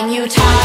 everything you touch.